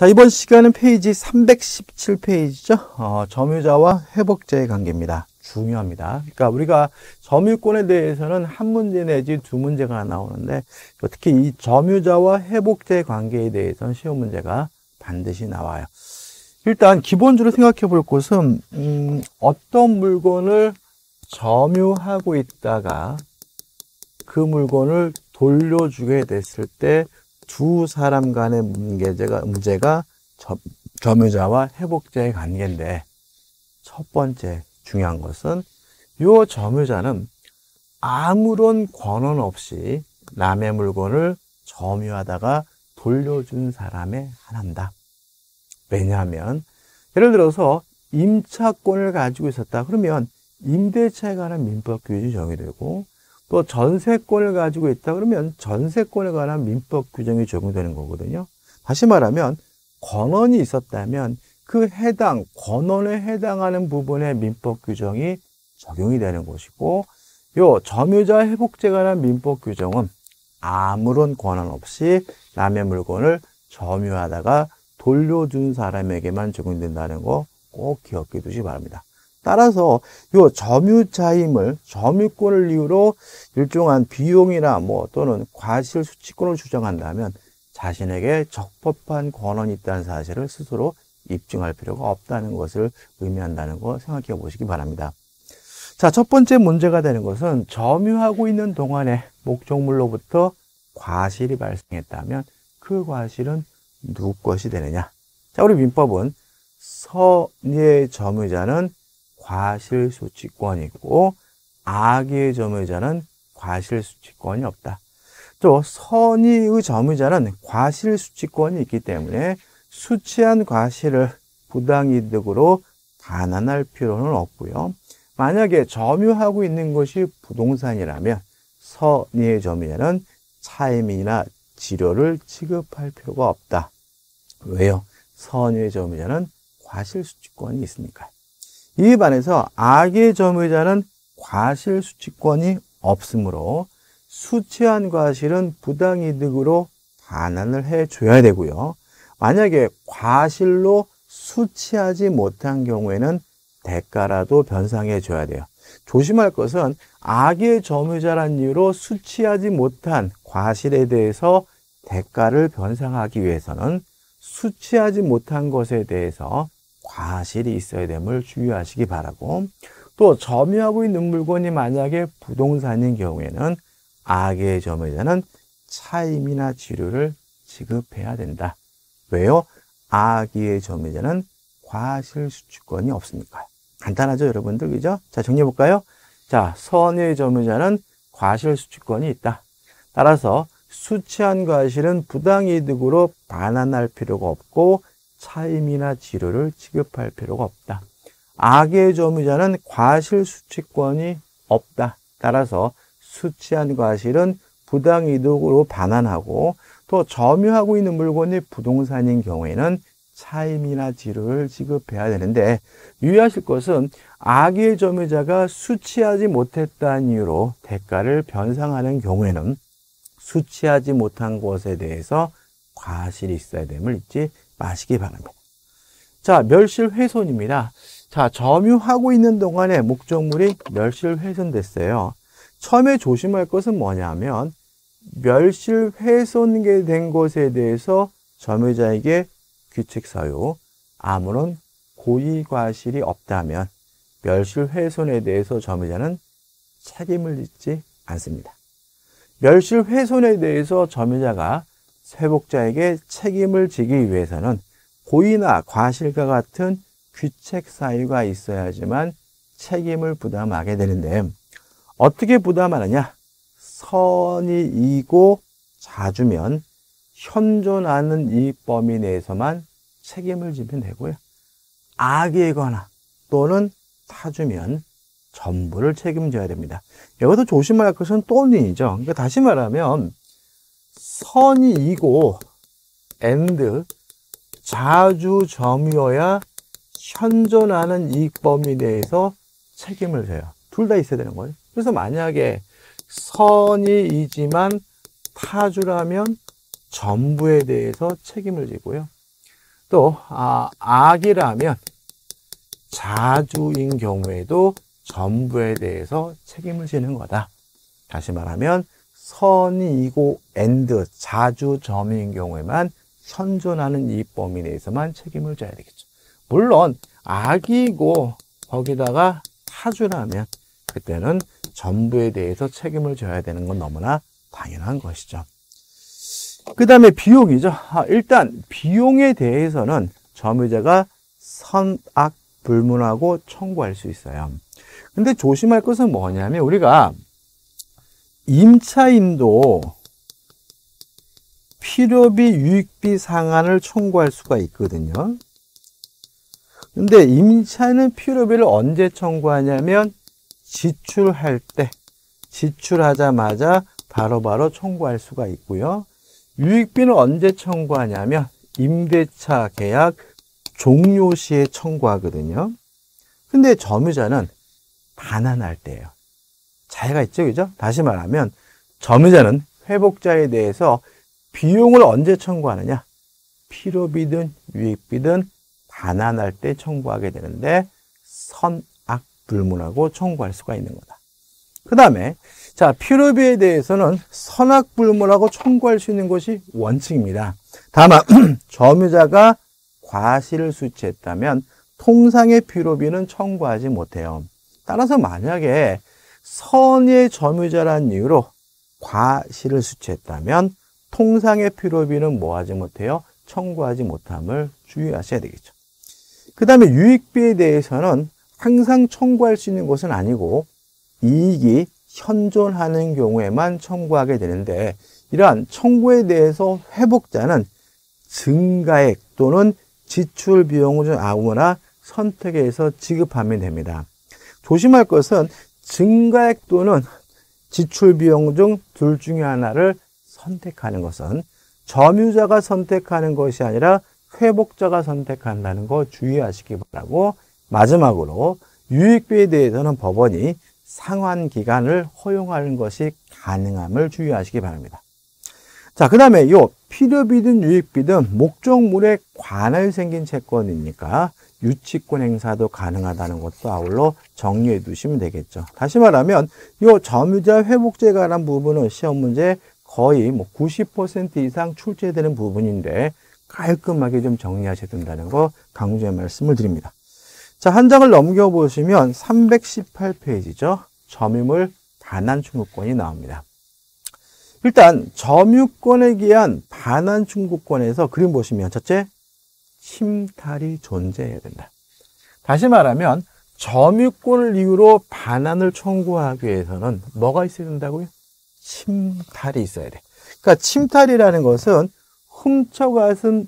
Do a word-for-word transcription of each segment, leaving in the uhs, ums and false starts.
자, 이번 시간은 페이지 삼백십칠 페이지죠. 어, 점유자와 회복자의 관계입니다. 중요합니다. 그러니까 우리가 점유권에 대해서는 한 문제 내지 두 문제가 나오는데, 특히 이 점유자와 회복자의 관계에 대해서는 시험 문제가 반드시 나와요. 일단 기본적으로 생각해 볼 것은 음, 어떤 물건을 점유하고 있다가 그 물건을 돌려주게 됐을 때 두 사람 간의 문제가, 문제가 점, 점유자와 회복자의 관계인데, 첫 번째 중요한 것은 이 점유자는 아무런 권한 없이 남의 물건을 점유하다가 돌려준 사람의 하나입니다. 왜냐하면 예를 들어서 임차권을 가지고 있었다 그러면 임대차에 관한 민법 규정이 정의되고, 또 전세권을 가지고 있다 그러면 전세권에 관한 민법 규정이 적용되는 거거든요. 다시 말하면 권원이 있었다면 그 해당 권원에 해당하는 부분의 민법 규정이 적용이 되는 것이고, 요 점유자 회복제에 관한 민법 규정은 아무런 권한 없이 남의 물건을 점유하다가 돌려준 사람에게만 적용된다는 거 꼭 기억해 두시기 바랍니다. 따라서 요 점유자임을, 점유권을 이유로 일정한 비용이나 뭐 또는 과실 수취권을 주장한다면 자신에게 적법한 권한이 있다는 사실을 스스로 입증할 필요가 없다는 것을 의미한다는 거 생각해 보시기 바랍니다. 자, 첫 번째 문제가 되는 것은 점유하고 있는 동안에 목적물로부터 과실이 발생했다면 그 과실은 누구 것이 되느냐. 자, 우리 민법은 선의의 점유자는 과실수취권이 있고 악의의 점유자는 과실수취권이 없다. 또 선의의 점유자는 과실수취권이 있기 때문에 수취한 과실을 부당이득으로 반환할 필요는 없고요. 만약에 점유하고 있는 것이 부동산이라면 선의의 점유자는 차임이나 지료를 지급할 필요가 없다. 왜요? 선의의 점유자는 과실수취권이 있으니까요. 이에 반해서 악의 점유자는 과실수취권이 없으므로 수취한 과실은 부당이득으로 반환을 해줘야 되고요. 만약에 과실로 수취하지 못한 경우에는 대가라도 변상해줘야 돼요. 조심할 것은 악의 점유자란 이유로 수취하지 못한 과실에 대해서 대가를 변상하기 위해서는 수취하지 못한 것에 대해서 과실이 있어야 됨을 주의하시기 바라고, 또 점유하고 있는 물건이 만약에 부동산인 경우에는 악의 점유자는 차임이나 지료를 지급해야 된다. 왜요? 악의의 점유자는 과실수취권이 없으니까요. 간단하죠, 여러분들, 그죠? 자, 정리해 볼까요? 자, 선의의 점유자는 과실수취권이 있다. 따라서 수취한 과실은 부당이득으로 반환할 필요가 없고 차임이나 지료를 지급할 필요가 없다. 악의 점유자는 과실수취권이 없다. 따라서 수취한 과실은 부당이득으로 반환하고, 또 점유하고 있는 물건이 부동산인 경우에는 차임이나 지료를 지급해야 되는데, 유의하실 것은 악의 점유자가 수취하지 못했다는 이유로 대가를 변상하는 경우에는 수취하지 못한 것에 대해서 과실이 있어야 됨을 잊지 마시기 바랍니다. 자, 멸실훼손입니다. 자, 점유하고 있는 동안에 목적물이 멸실훼손됐어요. 처음에 조심할 것은 뭐냐면 멸실훼손된 것에 대해서 점유자에게 규칙사유, 아무런 고의과실이 없다면 멸실훼손에 대해서 점유자는 책임을 짓지 않습니다. 멸실훼손에 대해서 점유자가 회복자에게 책임을 지기 위해서는 고의나 과실과 같은 규책사유가 있어야지만 책임을 부담하게 되는데, 어떻게 부담하느냐? 선의이고 자주면 현존하는 이익 범위 내에서만 책임을 지면 되고요. 악이거나 또는 타주면 전부를 책임져야 됩니다. 여기서 조심할 것은 또는이죠. 그러니까 다시 말하면 선의이고 and 자주 점유여야 현존하는 이익 범위 내에서 책임을 져요. 둘 다 있어야 되는 거예요. 그래서 만약에 선의이지만 타주라면 전부에 대해서 책임을 지고요. 또 아, 악이라면 자주인 경우에도 전부에 대해서 책임을 지는 거다. 다시 말하면 선이고 and, 자주점인 경우에만 현존하는 이 범위 내에서만 책임을 져야 되겠죠. 물론 악이고 거기다가 타주라면 그때는 전부에 대해서 책임을 져야 되는 건 너무나 당연한 것이죠. 그 다음에 비용이죠. 아, 일단 비용에 대해서는 점유자가 선악 불문하고 청구할 수 있어요. 근데 조심할 것은 뭐냐면 우리가 임차인도 필요비, 유익비 상한을 청구할 수가 있거든요. 근데 임차인은 필요비를 언제 청구하냐면 지출할 때, 지출하자마자 바로바로 청구할 수가 있고요. 유익비는 언제 청구하냐면 임대차 계약 종료 시에 청구하거든요. 근데 점유자는 반환할 때예요. 차이가 있죠, 그죠? 다시 말하면 점유자는 회복자에 대해서 비용을 언제 청구하느냐? 필요비든 유익비든 반환할 때 청구하게 되는데 선악 불문하고 청구할 수가 있는 거다. 그 다음에 자, 필요비에 대해서는 선악 불문하고 청구할 수 있는 것이 원칙입니다. 다만 점유자가 과실을 수치했다면 통상의 필요비는 청구하지 못해요. 따라서 만약에 선의 점유자란 이유로 과실을 수치했다면 통상의 필요비는 뭐하지 못해요? 청구하지 못함을 주의하셔야 되겠죠. 그 다음에 유익비에 대해서는 항상 청구할 수 있는 것은 아니고 이익이 현존하는 경우에만 청구하게 되는데 이러한 청구에 대해서 회복자는 증가액 또는 지출 비용을 좀 아우거나 선택에 의해서 지급하면 됩니다. 조심할 것은 증가액 또는 지출 비용 중 둘 중에 하나를 선택하는 것은 점유자가 선택하는 것이 아니라 회복자가 선택한다는 거 주의하시기 바라고, 마지막으로 유익비에 대해서는 법원이 상환 기간을 허용하는 것이 가능함을 주의하시기 바랍니다. 자, 그 다음에 이 필요비든 유익비든 목적물에 관할 생긴 채권이니까 유치권 행사도 가능하다는 것도 아울러 정리해 두시면 되겠죠. 다시 말하면 이 점유자 회복제에 관한 부분은 시험 문제 거의 뭐 구십 퍼센트 이상 출제되는 부분인데 깔끔하게 좀 정리하셔야 된다는 거 강조의 말씀을 드립니다. 자, 한 장을 넘겨보시면 삼백십팔 페이지죠. 점유물 반환 청구권이 나옵니다. 일단 점유권에 기한 반환 청구권에서 그림 보시면 첫째, 침탈이 존재해야 된다. 다시 말하면 점유권을 이유로 반환을 청구하기 위해서는 뭐가 있어야 된다고요? 침탈이 있어야 돼. 그러니까 침탈이라는 것은 훔쳐갔든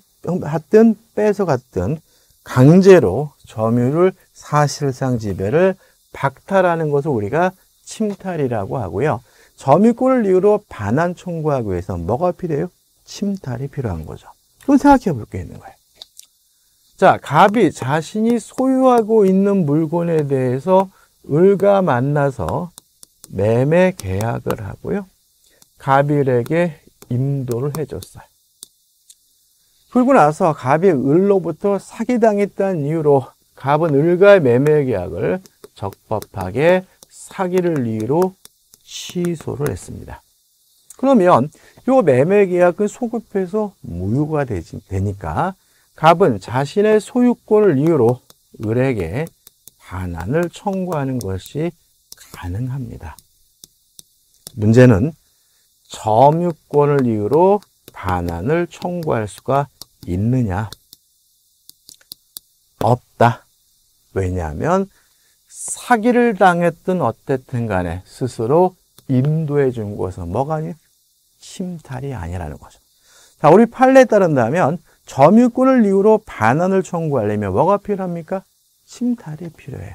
뺏어갔든 강제로 점유를 사실상 지배를 박탈하는 것을 우리가 침탈이라고 하고요. 점유권을 이유로 반환 청구하기 위해서 뭐가 필요해요? 침탈이 필요한 거죠. 그럼 생각해 볼 게 있는 거예요. 자, 갑이 자신이 소유하고 있는 물건에 대해서 을과 만나서 매매 계약을 하고요. 갑일에게 임도를 해줬어요. 그러고 나서 갑이 을로부터 사기당했다는 이유로 갑은 을과의 매매 계약을 적법하게 사기를 이유로 취소를 했습니다. 그러면 이 매매 계약은 소급해서 무효가 되지, 되니까 갑은 자신의 소유권을 이유로 을에게 반환을 청구하는 것이 가능합니다. 문제는 점유권을 이유로 반환을 청구할 수가 있느냐? 없다. 왜냐하면 사기를 당했든 어쨌든 간에 스스로 임도해 준 것은 뭐가 아니에요? 침탈이 아니라는 거죠. 자, 우리 판례에 따른다면 점유권을 이유로 반환을 청구하려면 뭐가 필요합니까? 침탈이 필요해요.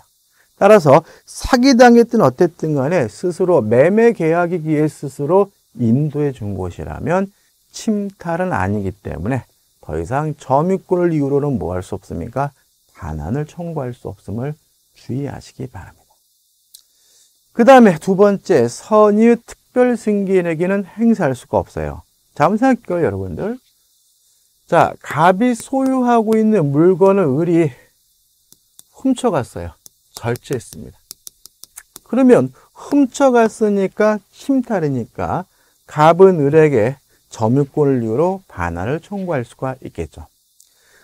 따라서 사기당했든 어쨌든 간에 스스로 매매 계약이기에 스스로 인도해 준 것이라면 침탈은 아니기 때문에 더 이상 점유권을 이유로는 뭐 할 수 없습니까? 반환을 청구할 수 없음을 주의하시기 바랍니다. 그 다음에 두 번째, 선의 특별승기인에게는 행사할 수가 없어요. 자, 한번 생각해볼게요, 여러분들. 자, 갑이 소유하고 있는 물건을 을이 훔쳐갔어요. 절제했습니다. 그러면 훔쳐갔으니까 침탈이니까 갑은 을에게 점유권을 이유로 반환을 청구할 수가 있겠죠.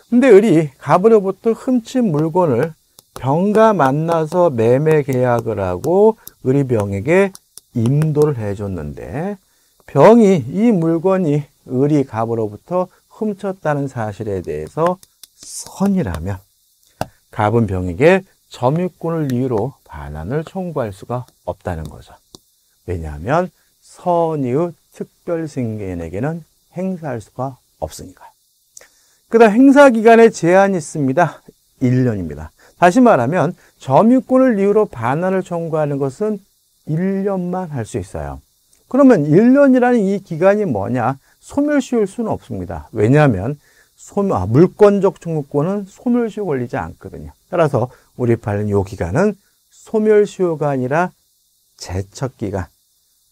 근데 을이 갑으로부터 훔친 물건을 병과 만나서 매매 계약을 하고 을이 병에게 임도를 해줬는데, 병이 이 물건이 을이 갑으로부터 훔쳤다는 사실에 대해서 선이라면 갑은 병에게 점유권을 이유로 반환을 청구할 수가 없다는 거죠. 왜냐하면 선의의 특별승계인에게는 행사할 수가 없으니까요. 그 다음 행사기간에 제한이 있습니다. 일 년입니다. 다시 말하면 점유권을 이유로 반환을 청구하는 것은 일 년만 할 수 있어요. 그러면 일 년이라는 이 기간이 뭐냐? 소멸시효일 수는 없습니다. 왜냐하면 소멸, 아, 물권적 청구권은 소멸시효 걸리지 않거든요. 따라서 우리 판은 이 기간은 소멸시효가 아니라 제척기간,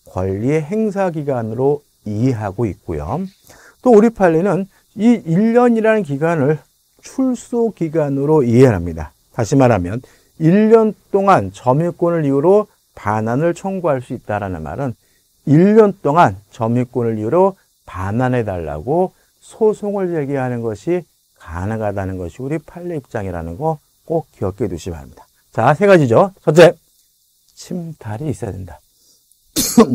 권리의 행사기간으로 이해하고 있고요. 또 우리 판례는 이 일 년이라는 기간을 출소기간으로 이해합니다. 다시 말하면 일 년 동안 점유권을 이유로 반환을 청구할 수 있다는 말은 일 년 동안 점유권을 이유로 반환해달라고 소송을 제기하는 것이 가능하다는 것이 우리 판례 입장이라는 거 꼭 기억해 두시기 바랍니다. 자, 세 가지죠. 첫째, 침탈이 있어야 된다.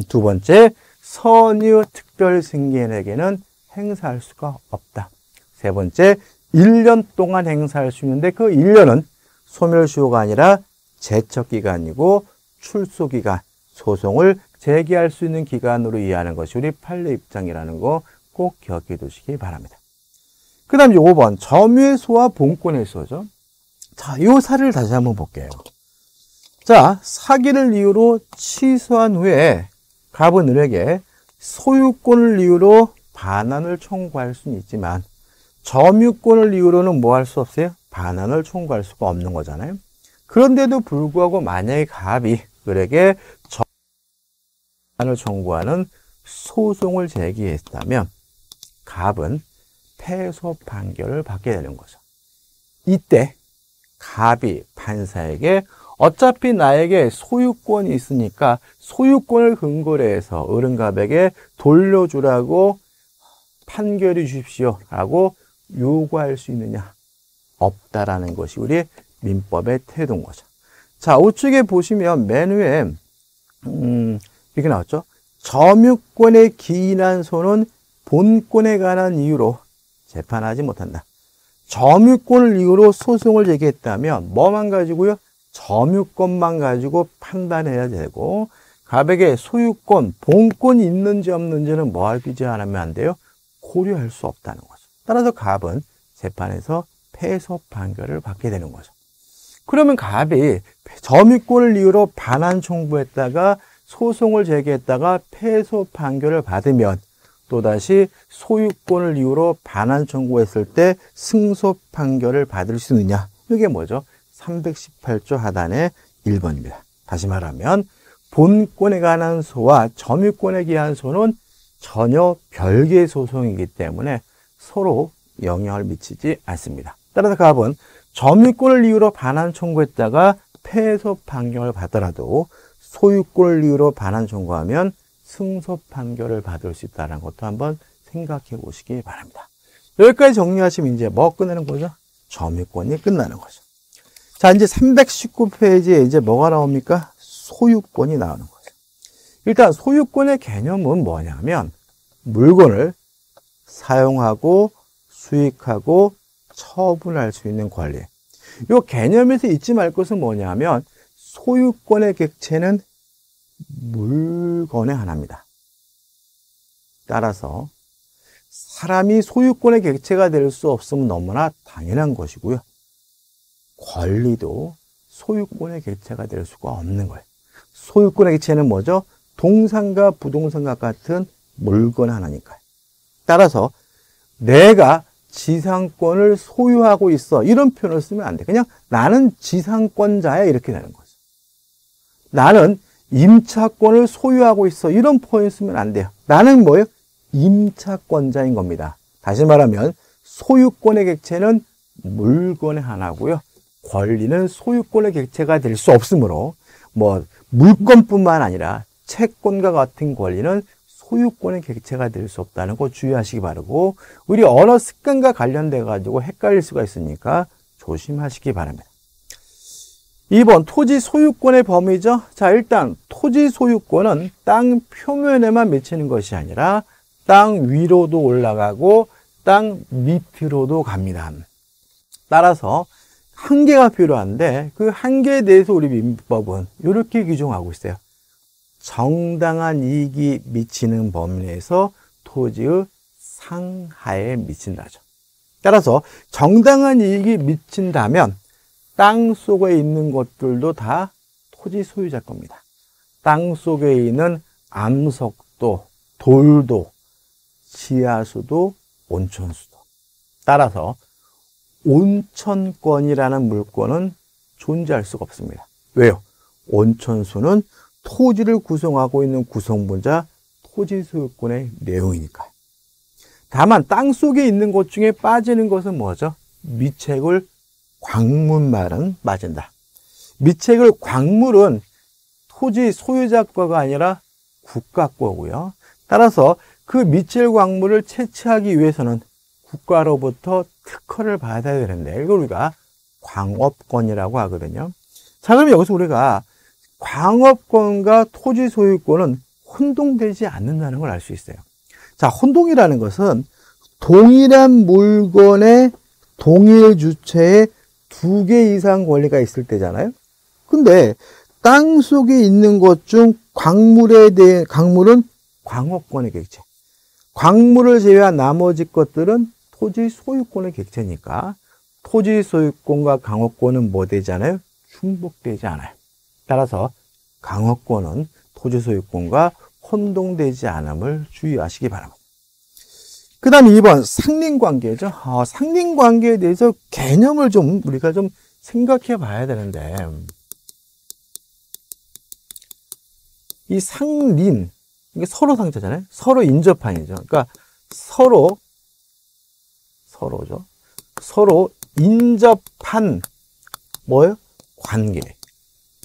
두 번째, 선의의 특별승계인에게는 행사할 수가 없다. 세 번째, 일 년 동안 행사할 수 있는데 그 일 년은 소멸시효가 아니라 제척기간이고 출소기간, 소송을 제기할 수 있는 기간으로 이해하는 것이 우리 판례 입장이라는 거 꼭 기억해 두시기 바랍니다. 그 다음 오 번, 점유의 소와 본권의 소죠. 자, 이 사례를 다시 한번 볼게요. 자, 사기를 이유로 취소한 후에 갑은 을에게 소유권을 이유로 반환을 청구할 수는 있지만 점유권을 이유로는 뭐 할 수 없어요? 반환을 청구할 수가 없는 거잖아요. 그런데도 불구하고 만약에 갑이 을에게 반환을 청구하는 소송을 제기했다면 갑은 패소 판결을 받게 되는 거죠. 이때 갑이 판사에게 어차피 나에게 소유권이 있으니까 소유권을 근거로 해서 을은갑에게 돌려주라고 판결해 주십시오 라고 요구할 수 있느냐? 없다라는 것이 우리 민법의 태도인 거죠. 자, 우측에 보시면 맨 위에 음, 이렇게 나왔죠. 점유권에 기인한 소는 본권에 관한 이유로 재판하지 못한다. 점유권을 이유로 소송을 제기했다면 뭐만 가지고요? 점유권만 가지고 판단해야 되고, 갑에게 소유권, 본권이 있는지 없는지는 뭐 하지 않으면 안 돼요? 고려할 수 없다는 거죠. 따라서 갑은 재판에서 패소 판결을 받게 되는 거죠. 그러면 갑이 점유권을 이유로 반환 청구했다가 소송을 제기했다가 패소 판결을 받으면 또다시 소유권을 이유로 반환 청구했을 때 승소 판결을 받을 수 있느냐? 이게 뭐죠? 삼백십팔 조 하단의 일 번입니다. 다시 말하면 본권에 관한 소와 점유권에 기한 소는 전혀 별개의 소송이기 때문에 서로 영향을 미치지 않습니다. 따라서 갑은 점유권을 이유로 반환 청구했다가 패소 판결을 받더라도 소유권을 이유로 반환 청구하면 승소 판결을 받을 수 있다는 것도 한번 생각해 보시기 바랍니다. 여기까지 정리하시면 이제 뭐 끝나는 거죠? 점유권이 끝나는 거죠. 자, 이제 삼백십구 페이지에 이제 뭐가 나옵니까? 소유권이 나오는 거죠. 일단 소유권의 개념은 뭐냐면 물건을 사용하고 수익하고 처분할 수 있는 권리. 이 개념에서 잊지 말 것은 뭐냐면 소유권의 객체는 물건의 하나입니다. 따라서 사람이 소유권의 객체가 될 수 없으면 너무나 당연한 것이고요. 권리도 소유권의 객체가 될 수가 없는 거예요. 소유권의 객체는 뭐죠? 동산과 부동산과 같은 물건 하나니까요. 따라서 내가 지상권을 소유하고 있어 이런 표현을 쓰면 안 돼. 그냥 나는 지상권자야 이렇게 되는 거죠. 나는 임차권을 소유하고 있어 이런 표현 쓰면 안 돼요. 나는 뭐예요? 임차권자인 겁니다. 다시 말하면 소유권의 객체는 물건의 하나고요. 권리는 소유권의 객체가 될 수 없으므로 뭐 물건뿐만 아니라 채권과 같은 권리는 소유권의 객체가 될 수 없다는 거 주의하시기 바라고, 우리 언어 습관과 관련돼 가지고 헷갈릴 수가 있으니까 조심하시기 바랍니다. 이 번 토지 소유권의 범위죠. 자, 일단 토지 소유권은 땅 표면에만 미치는 것이 아니라 땅 위로도 올라가고 땅 밑으로도 갑니다. 따라서 한계가 필요한데 그 한계에 대해서 우리 민법은 이렇게 규정하고 있어요. 정당한 이익이 미치는 범위 내에서 토지의 상하에 미친다죠. 따라서 정당한 이익이 미친다면 땅 속에 있는 것들도 다 토지 소유자 겁니다. 땅 속에 있는 암석도, 돌도, 지하수도, 온천수도. 따라서 온천권이라는 물권은 존재할 수가 없습니다. 왜요? 온천수는 토지를 구성하고 있는 구성분자 토지소유권의 내용이니까요. 다만 땅 속에 있는 것 중에 빠지는 것은 뭐죠? 미책을 광물만은 빠진다. 미책을 광물은 토지 소유자과가 아니라 국가과고요. 따라서 그 미책 광물을 채취하기 위해서는 국가로부터 특허를 받아야 되는데 이걸 우리가 광업권이라고 하거든요. 자, 그럼 여기서 우리가 광업권과 토지 소유권은 혼동되지 않는다는 걸 알 수 있어요. 자, 혼동이라는 것은 동일한 물건의 동일 주체에 두 개 이상 권리가 있을 때잖아요. 근데 땅 속에 있는 것 중 광물에 대해 광물은 광업권의 객체. 광물을 제외한 나머지 것들은 토지 소유권의 객체니까 토지 소유권과 광업권은 뭐 되잖아요? 중복되지 않아요. 따라서 광업권은 토지 소유권과 혼동되지 않음을 주의하시기 바랍니다. 그 다음 이 번 상린관계죠. 어, 상린관계에 대해서 개념을 좀 우리가 좀 생각해 봐야 되는데, 이 상린, 이게 서로 상자잖아요. 서로 인접한이죠. 그러니까 서로, 서로죠. 서로 인접한 뭐예요? 관계.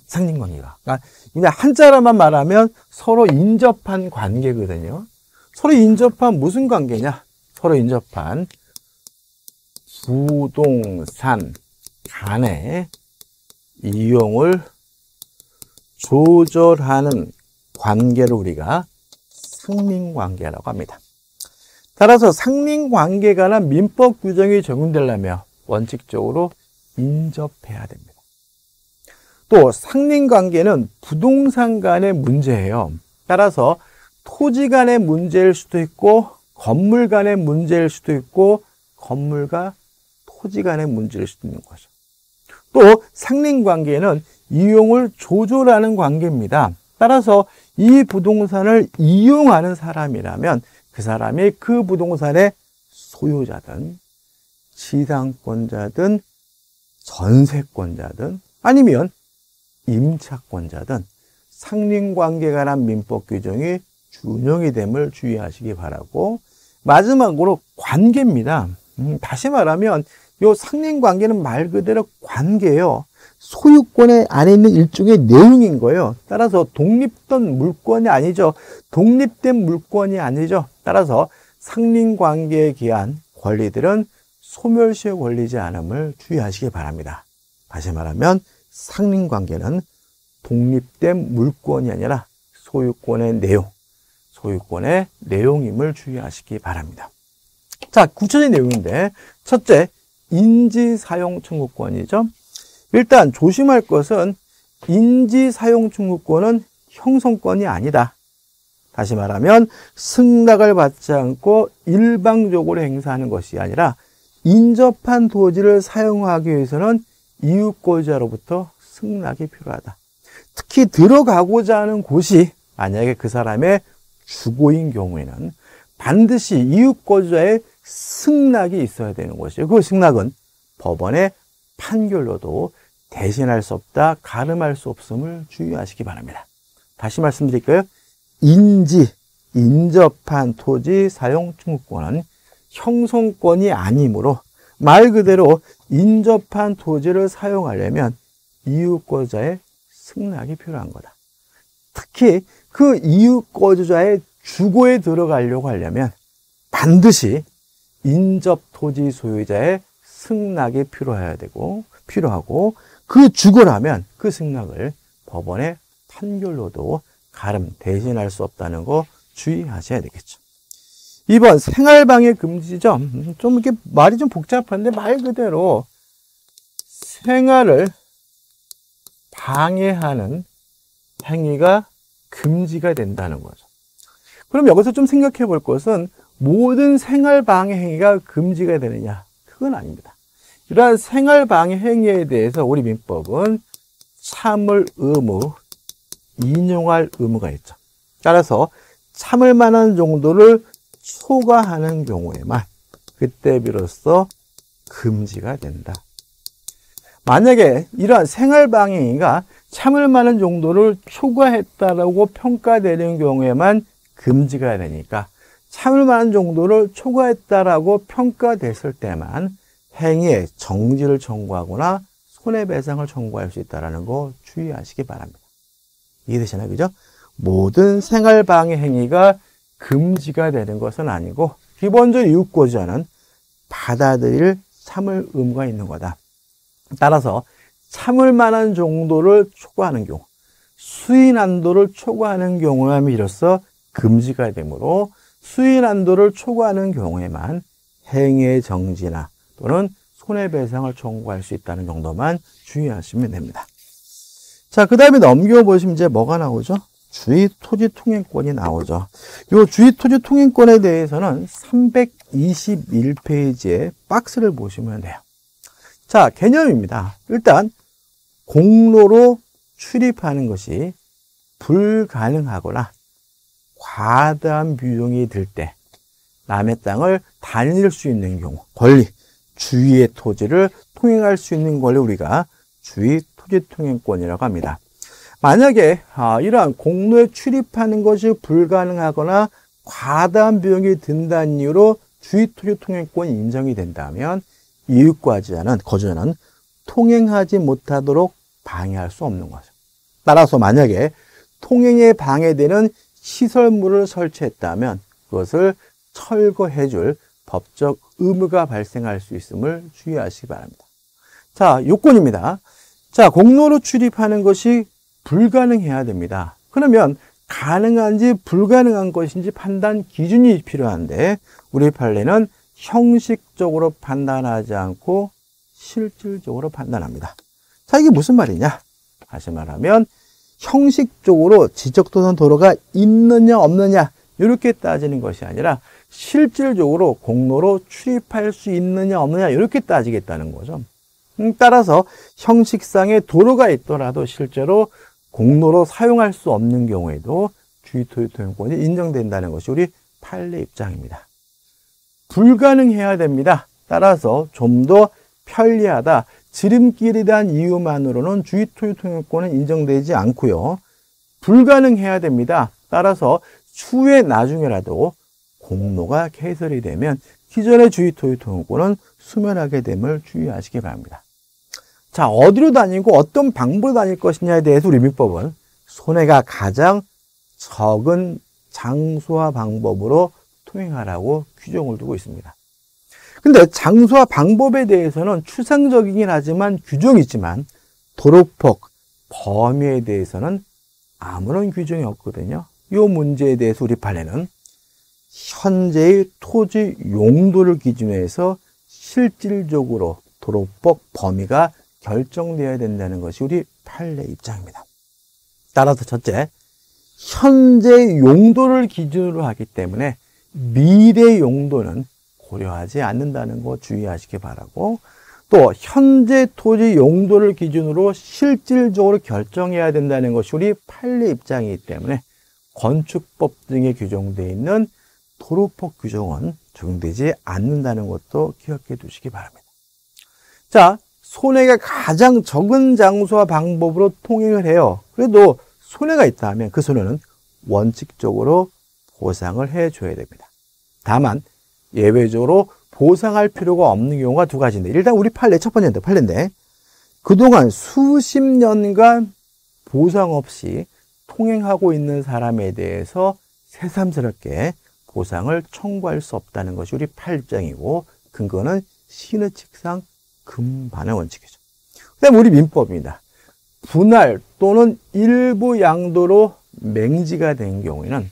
상린관계가. 그러니까 그냥 한자로만 말하면 서로 인접한 관계거든요. 서로 인접한 무슨 관계냐? 서로 인접한 부동산 간의 이용을 조절하는 관계를 우리가 상린관계라고 합니다. 따라서 상린관계에 관한 민법 규정이 적용되려면 원칙적으로 인접해야 됩니다. 또 상린관계는 부동산 간의 문제예요. 따라서 토지 간의 문제일 수도 있고 건물 간의 문제일 수도 있고 건물과 토지 간의 문제일 수도 있는 거죠. 또 상린관계는 이용을 조절하는 관계입니다. 따라서 이 부동산을 이용하는 사람이라면 그 사람이 그 부동산의 소유자든 지상권자든 전세권자든 아니면 임차권자든 상린관계에 관한 민법 규정이 준용이 됨을 주의하시기 바라고, 마지막으로 관계입니다. 음, 다시 말하면 이 상린관계는 말 그대로 관계예요. 소유권에 안에 있는 일종의 내용인 거예요. 따라서 독립된 물권이 아니죠. 독립된 물권이 아니죠. 따라서 상린관계에 기한 권리들은 소멸시효 권리지 않음을 주의하시기 바랍니다. 다시 말하면 상린관계는 독립된 물권이 아니라 소유권의 내용, 소유권의 내용임을 주의하시기 바랍니다. 자, 구체적인 내용인데, 첫째, 인지사용청구권이죠. 일단 조심할 것은 인지사용청구권은 형성권이 아니다. 다시 말하면 승낙을 받지 않고 일방적으로 행사하는 것이 아니라 인접한 토지를 사용하기 위해서는 이웃고지자로부터 승낙이 필요하다. 특히 들어가고자 하는 곳이 만약에 그 사람의 주거인 경우에는 반드시 이웃고지자의 승낙이 있어야 되는 것이죠. 그 승낙은 법원의 판결로도 대신할 수 없다, 가름할 수 없음을 주의하시기 바랍니다. 다시 말씀드릴까요? 인지, 인접한 토지 사용 청구권은 형성권이 아니므로 말 그대로 인접한 토지를 사용하려면 이유권자의 승낙이 필요한 거다. 특히 그 이유권자의 주거에 들어가려고 하려면 반드시 인접 토지 소유자의 승낙이 필요해야 되고 필요하고 그 주거라면 그 승낙을 법원의 판결로도 가름 대신할 수 없다는 거 주의하셔야 되겠죠. 이번 생활방해 금지점, 좀 이렇게 말이 좀 복잡한데 말 그대로 생활을 방해하는 행위가 금지가 된다는 거죠. 그럼 여기서 좀 생각해 볼 것은 모든 생활방해 행위가 금지가 되느냐? 그건 아닙니다. 이러한 생활방해 행위에 대해서 우리 민법은 참을 의무, 인용할 의무가 있죠. 따라서 참을 만한 정도를 초과하는 경우에만 그때 비로소 금지가 된다. 만약에 이러한 생활방해 행위가 참을 만한 정도를 초과했다라고 평가되는 경우에만 금지가 되니까 참을 만한 정도를 초과했다라고 평가됐을 때만 행위의 정지를 청구하거나 손해배상을 청구할 수 있다는 거 주의하시기 바랍니다. 이해되시나요? 그죠? 모든 생활방해 행위가 금지가 되는 것은 아니고 기본적으로 이웃고지자는 받아들일 참을 의무가 있는 거다. 따라서 참을 만한 정도를 초과하는 경우, 수위난도를 초과하는 경우에만 이로써 금지가 되므로 수위난도를 초과하는 경우에만 행위의 정지나 또는 손해배상을 청구할 수 있다는 정도만 주의하시면 됩니다. 자, 그 다음에 넘겨보시면 이제 뭐가 나오죠? 주의 토지 통행권이 나오죠. 요 주의 토지 통행권에 대해서는 삼백이십일 페이지에 박스를 보시면 돼요. 자, 개념입니다. 일단 공로로 출입하는 것이 불가능하거나 과다한 비용이 들 때 남의 땅을 다닐 수 있는 경우, 권리, 주위의 토지를 통행할 수 있는 권리 우리가 주위 토지 통행권이라고 합니다. 만약에 이러한 공로에 출입하는 것이 불가능하거나 과다한 비용이 든다는 이유로 주위 토지 통행권이 인정이 된다면 이웃과지자는 거주자는 통행하지 못하도록 방해할 수 없는 거죠. 따라서 만약에 통행에 방해되는 시설물을 설치했다면 그것을 철거해 줄 법적 의무가 발생할 수 있음을 주의하시기 바랍니다. 자, 요건입니다. 자, 공로로 출입하는 것이 불가능해야 됩니다. 그러면 가능한지 불가능한 것인지 판단 기준이 필요한데 우리 판례는 형식적으로 판단하지 않고 실질적으로 판단합니다. 자, 이게 무슨 말이냐? 다시 말하면 형식적으로 지적도선 도로가 있느냐 없느냐 이렇게 따지는 것이 아니라 실질적으로 공로로 출입할 수 있느냐 없느냐 이렇게 따지겠다는 거죠. 따라서 형식상의 도로가 있더라도 실제로 공로로 사용할 수 없는 경우에도 주위 토지 통행권이 인정된다는 것이 우리 판례 입장입니다. 불가능해야 됩니다. 따라서 좀 더 편리하다, 지름길이란 이유만으로는 주위 토지 통행권은 인정되지 않고요. 불가능해야 됩니다. 따라서 추후에 나중에라도 공로가 개설이 되면 기존의 주위 토지 통행권은 소멸하게 됨을 주의하시기 바랍니다. 자, 어디로 다니고 어떤 방법으로 다닐 것이냐에 대해서 우리 민법은 손해가 가장 적은 장소와 방법으로 통행하라고 규정을 두고 있습니다. 근데 장소와 방법에 대해서는 추상적이긴 하지만 규정이 있지만 도로폭, 범위에 대해서는 아무런 규정이 없거든요. 이 문제에 대해서 우리 판례는 현재의 토지 용도를 기준으로 해서 실질적으로 도로법 범위가 결정되어야 된다는 것이 우리 판례 입장입니다. 따라서 첫째, 현재 용도를 기준으로 하기 때문에 미래 용도는 고려하지 않는다는 거 주의하시기 바라고, 또 현재 토지 용도를 기준으로 실질적으로 결정해야 된다는 것이 우리 판례 입장이기 때문에 건축법 등에 규정되어 있는 도로법 규정은 적용되지 않는다는 것도 기억해 두시기 바랍니다. 자, 손해가 가장 적은 장소와 방법으로 통행을 해요. 그래도 손해가 있다면 그 손해는 원칙적으로 보상을 해줘야 됩니다. 다만 예외적으로 보상할 필요가 없는 경우가 두 가지인데, 일단 우리 판례 첫 번째인데, 판례인데 그동안 수십 년간 보상 없이 통행하고 있는 사람에 대해서 새삼스럽게 보상을 청구할 수 없다는 것이 우리 팔 입장이고, 근거는 신의칙상 금반의 원칙이죠. 그 다음에 우리 민법입니다. 분할 또는 일부 양도로 맹지가 된 경우에는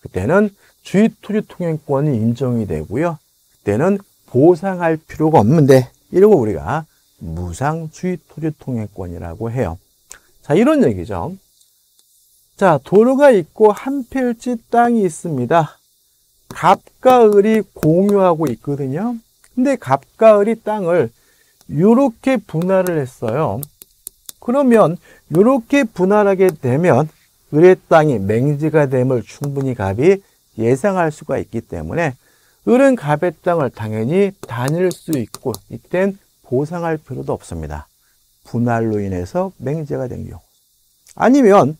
그때는 주위 토지 통행권이 인정이 되고요. 그때는 보상할 필요가 없는데, 이러고 우리가 무상 주위 토지 통행권이라고 해요. 자, 이런 얘기죠. 자, 도로가 있고 한 필지 땅이 있습니다. 갑과 을이 공유하고 있거든요. 근데 갑과 을이 땅을 이렇게 분할을 했어요. 그러면 이렇게 분할하게 되면 을의 땅이 맹지가 됨을 충분히 갑이 예상할 수가 있기 때문에 을은 갑의 땅을 당연히 다닐 수 있고, 이땐 보상할 필요도 없습니다. 분할로 인해서 맹지가 된 경우. 아니면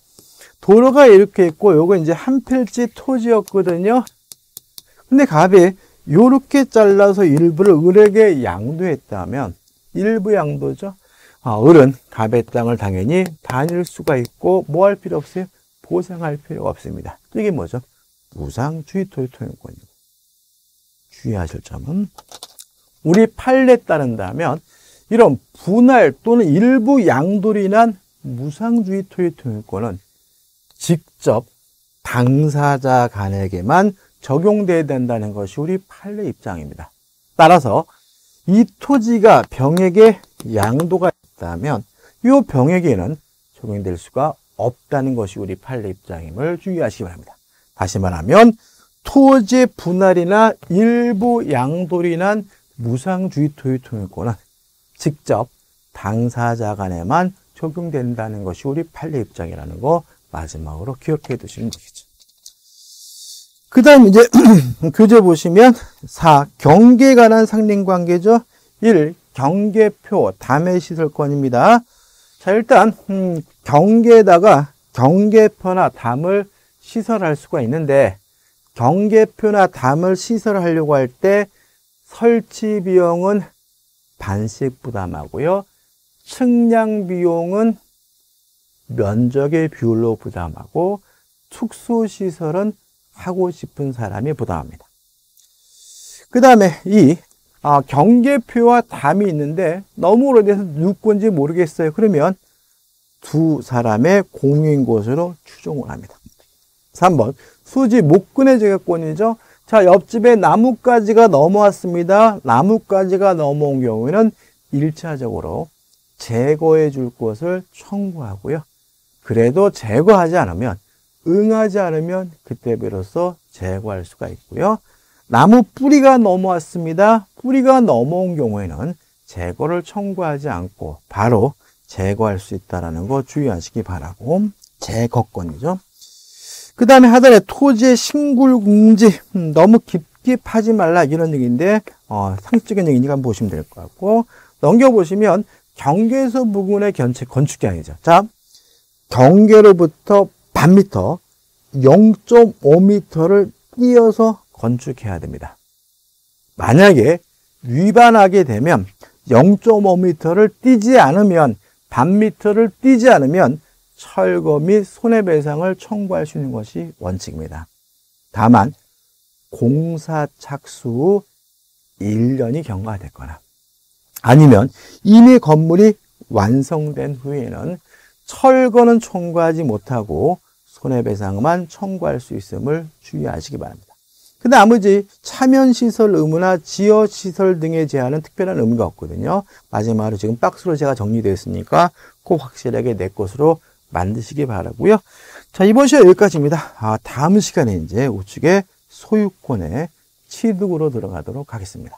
도로가 이렇게 있고 요거 이제 한 필지 토지였거든요. 근데 갑이 요렇게 잘라서 일부를 을에게 양도했다면, 일부 양도죠. 아, 을은 갑의 땅을 당연히 다닐 수가 있고 뭐 할 필요 없어요? 보상할 필요가 없습니다. 이게 뭐죠? 무상 주위 토지 통행권이고, 주의하실 점은 우리 판례에 따른다면 이런 분할 또는 일부 양도로 인한 무상 주위 토지 통행권은 직접 당사자 간에게만 적용돼야 된다는 것이 우리 판례 입장입니다. 따라서 이 토지가 병에게 양도가 있다면 이 병에게는 적용될 수가 없다는 것이 우리 판례 입장임을 주의하시기 바랍니다. 다시 말하면 토지 분할이나 일부 양도로 인한 무상주의 토지 통행권은 직접 당사자 간에만 적용된다는 것이 우리 판례 입장이라는 거 마지막으로 기억해 두시면 되겠죠. 그 다음 이제 교재 보시면 사. 경계에 관한 상린관계죠. 일. 경계표 담의시설권입니다. 자, 일단 음, 경계에다가 경계표나 담을 시설할 수가 있는데, 경계표나 담을 시설하려고 할 때 설치 비용은 반씩 부담하고요, 측량 비용은 면적의 비율로 부담하고, 축소시설은 하고 싶은 사람이 부담합니다. 그 다음에 이 아, 경계표와 담이 있는데 너무 오래돼서 누군지 모르겠어요. 그러면 두 사람의 공유인 것으로 추정을 합니다. 삼 번 수지 목근의 제거권이죠. 자, 옆집에 나뭇가지가 넘어왔습니다. 나뭇가지가 넘어온 경우에는 일차적으로 제거해 줄 것을 청구하고요. 그래도 제거하지 않으면, 응하지 않으면 그때 비로소 제거할 수가 있고요. 나무 뿌리가 넘어왔습니다. 뿌리가 넘어온 경우에는 제거를 청구하지 않고 바로 제거할 수 있다는 거 주의하시기 바라고, 제거권이죠. 그 다음에 하단에 토지의 심굴공지, 음, 너무 깊게 파지 말라 이런 얘기인데 어, 상식적인 얘기니까 한번 보시면 될 것 같고, 넘겨보시면 경계에서 부근의 건축량이죠. 자, 경계로부터 반 미터, 영 점 오 미터를 띄어서 건축해야 됩니다. 만약에 위반하게 되면 영 점 오 미터를 띄지 않으면, 반 미터를 띄지 않으면 철거 및 손해배상을 청구할 수 있는 것이 원칙입니다. 다만 공사 착수 후 일 년이 경과됐거나 아니면 이미 건물이 완성된 후에는 철거는 청구하지 못하고 손해배상만 청구할 수 있음을 주의하시기 바랍니다. 그 나머지 차면시설 의무나 지어시설 등의 제한은 특별한 의무가 없거든요. 마지막으로 지금 박스로 제가 정리되어 있으니까 꼭 확실하게 내 것으로 만드시기 바라고요. 자, 이번 시간 여기까지입니다. 아, 다음 시간에 이제 우측에 소유권의 취득으로 들어가도록 하겠습니다.